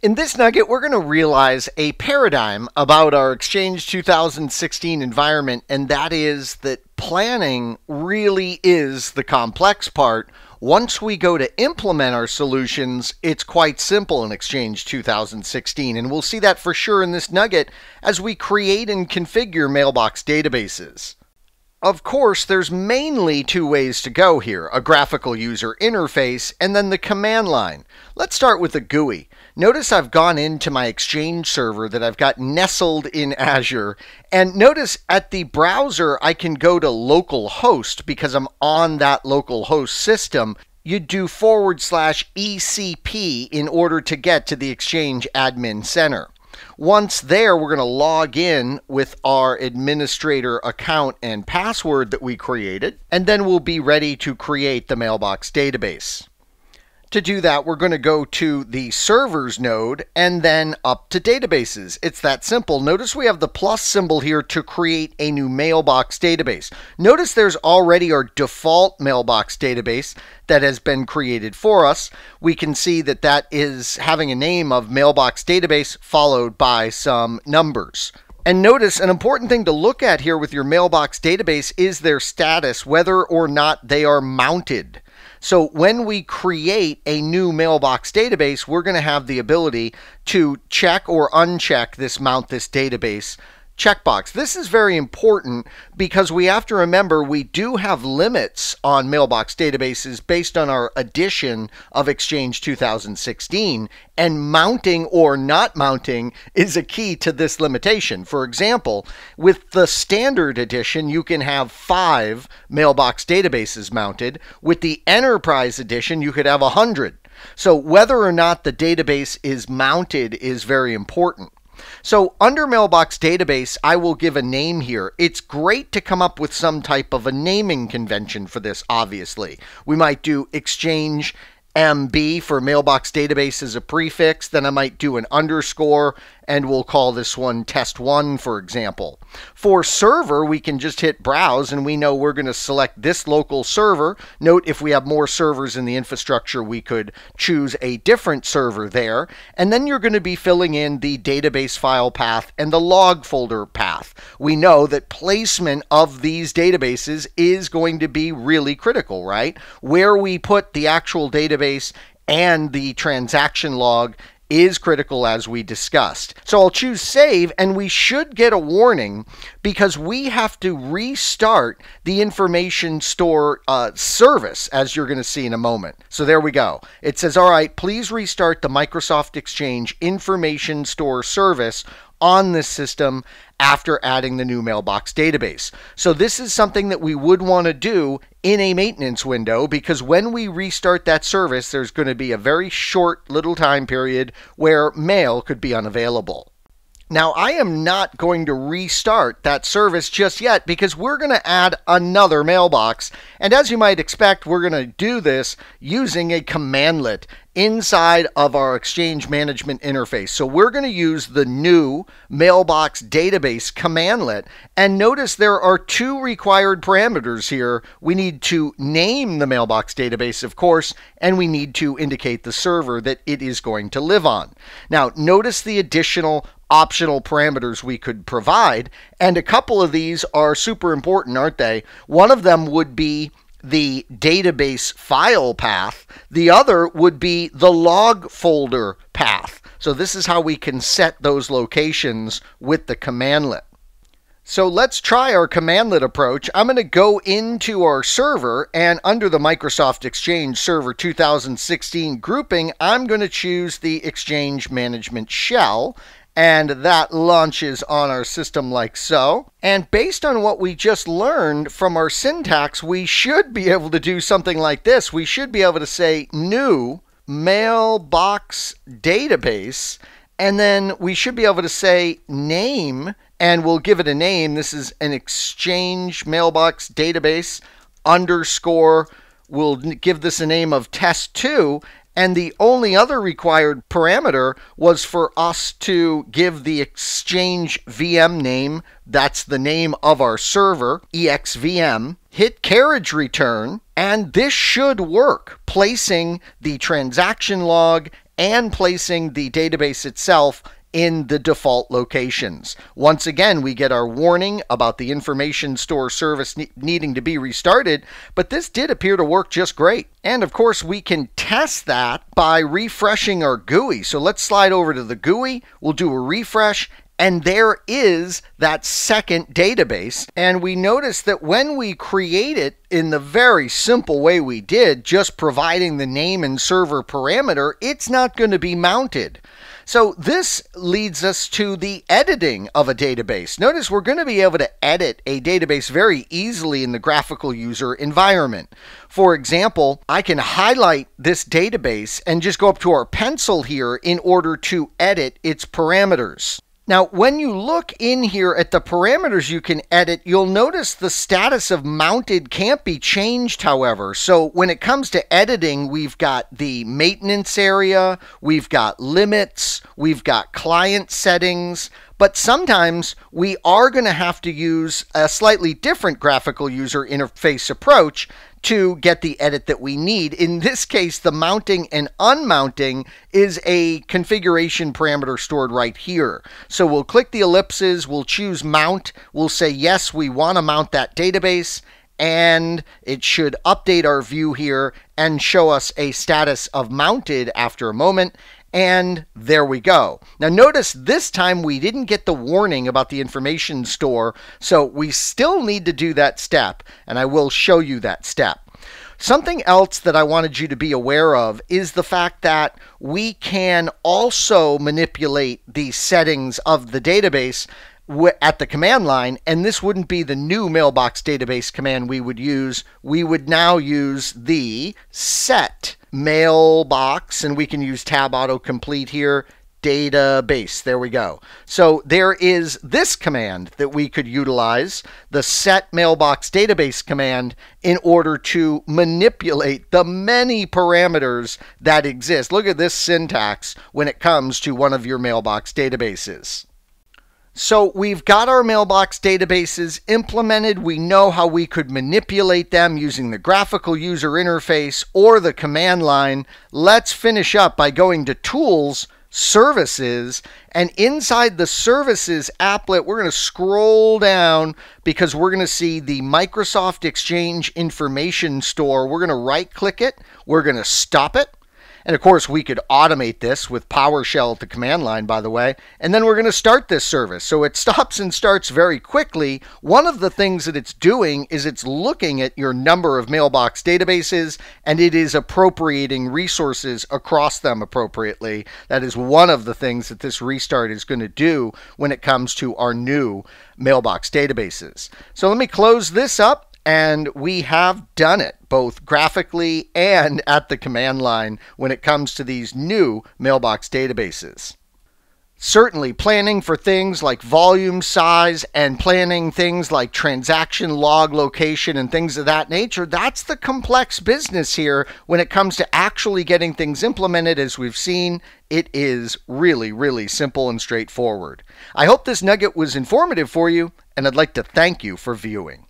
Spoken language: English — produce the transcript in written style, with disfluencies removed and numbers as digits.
In this nugget, we're going to realize a paradigm about our Exchange 2016 environment, and that is that planning really is the complex part. Once we go to implement our solutions, it's quite simple in Exchange 2016, and we'll see that for sure in this nugget as we create and configure mailbox databases. Of course, there's mainly two ways to go here, a graphical user interface and then the command line. Let's start with the GUI. Notice I've gone into my Exchange server that I've got nestled in Azure, and notice at the browser I can go to localhost because I'm on that localhost system. You do /ECP in order to get to the Exchange Admin Center. Once there, we're going to log in with our administrator account and password that we created, and then we'll be ready to create the mailbox database. To do that, we're going to go to the servers node and then up to databases. It's that simple. Notice we have the plus symbol here to create a new mailbox database. Notice there's already our default mailbox database that has been created for us. We can see that that is having a name of mailbox database followed by some numbers. And notice an important thing to look at here with your mailbox database is their status, whether or not they are mounted. So when we create a new mailbox database, we're going to have the ability to check or uncheck this mount this database checkbox. This is very important because we have to remember we do have limits on mailbox databases based on our edition of Exchange 2016, and mounting or not mounting is a key to this limitation. For example, with the standard edition, you can have 5 mailbox databases mounted. With the enterprise edition, you could have 100. So whether or not the database is mounted is very important. So under mailbox database, I will give a name here. It's great to come up with some type of a naming convention for this, obviously. We might do Exchange MB for mailbox database as a prefix. Then I might do an underscore, and we'll call this one test1, for example. For server, we can just hit browse, and we know we're going to select this local server. Note, if we have more servers in the infrastructure, we could choose a different server there. And then you're going to be filling in the database file path and the log folder path. We know that placement of these databases is going to be really critical, right? Where we put the actual database and the transaction log is critical, as we discussed. So I'll choose save, and we should get a warning because we have to restart the information store service, as you're going to see in a moment. So there we go. It says, all right, please restart the Microsoft Exchange information store service on this system after adding the new mailbox database. So this is something that we would want to do in a maintenance window, because when we restart that service, there's going to be a very short little time period where mail could be unavailable. Now, I am not going to restart that service just yet because we're going to add another mailbox. And as you might expect, we're going to do this using a commandlet inside of our Exchange management interface. So we're going to use the new mailbox database commandlet. And notice there are 2 required parameters here. We need to name the mailbox database, of course, and we need to indicate the server that it is going to live on. Now, notice the additional optional parameters we could provide, and a couple of these are super important, aren't they? One of them would be the database file path. The other would be the log folder path. So this is how we can set those locations with the commandlet. So let's try our commandlet approach. I'm going to go into our server, and under the Microsoft Exchange Server 2016 grouping, I'm going to choose the Exchange Management Shell, and that launches on our system like so. And based on what we just learned from our syntax, we should be able to do something like this. We should be able to say new mailbox database, and then we should be able to say name, and we'll give it a name. This is an Exchange mailbox database underscore. We'll give this a name of test2. And the only other required parameter was for us to give the Exchange VM name. That's the name of our server, EXVM. Hit carriage return, and this should work, placing the transaction log and placing the database itself in the default locations. Once again, we get our warning about the information store service needing to be restarted, but this did appear to work just great. And of course, we can test that by refreshing our GUI. So let's slide over to the GUI. We'll do a refresh, and there is that second database. And we notice that when we create it in the very simple way we did, just providing the name and server parameter, it's not going to be mounted. So this leads us to the editing of a database. Notice we're going to be able to edit a database very easily in the graphical user environment. For example, I can highlight this database and just go up to our pencil here in order to edit its parameters. Now, when you look in here at the parameters you can edit, you'll notice the status of mounted can't be changed, however. So when it comes to editing, we've got the maintenance area, we've got limits, we've got client settings, but sometimes we are going to have to use a slightly different graphical user interface approach to get the edit that we need. In this case, the mounting and unmounting is a configuration parameter stored right here. So we'll click the ellipses, we'll choose mount, we'll say yes, we want to mount that database, and it should update our view here and show us a status of mounted after a moment. And there we go. Now notice this time we didn't get the warning about the information store, so we still need to do that step, and I will show you that step. Something else that I wanted you to be aware of is the fact that we can also manipulate the settings of the database at the command line, and this wouldn't be the new mailbox database command we would use. We would now use the set mailbox, and we can use tab autocomplete here, database. There we go. So there is this command that we could utilize, the set mailbox database command, in order to manipulate the many parameters that exist. Look at this syntax when it comes to one of your mailbox databases. So we've got our mailbox databases implemented. We know how we could manipulate them using the graphical user interface or the command line. Let's finish up by going to Tools, Services, and inside the Services applet, we're going to scroll down because we're going to see the Microsoft Exchange Information Store. We're going to right-click it. We're going to stop it. And of course, we could automate this with PowerShell at the command line, by the way. And then we're going to start this service. So it stops and starts very quickly. One of the things that it's doing is it's looking at your number of mailbox databases, and it is appropriating resources across them appropriately. That is one of the things that this restart is going to do when it comes to our new mailbox databases. So let me close this up. And we have done it, both graphically and at the command line, when it comes to these new mailbox databases. Certainly, planning for things like volume size and planning things like transaction log location and things of that nature, that's the complex business here when it comes to actually getting things implemented. As we've seen, it is really, really simple and straightforward. I hope this nugget was informative for you, and I'd like to thank you for viewing.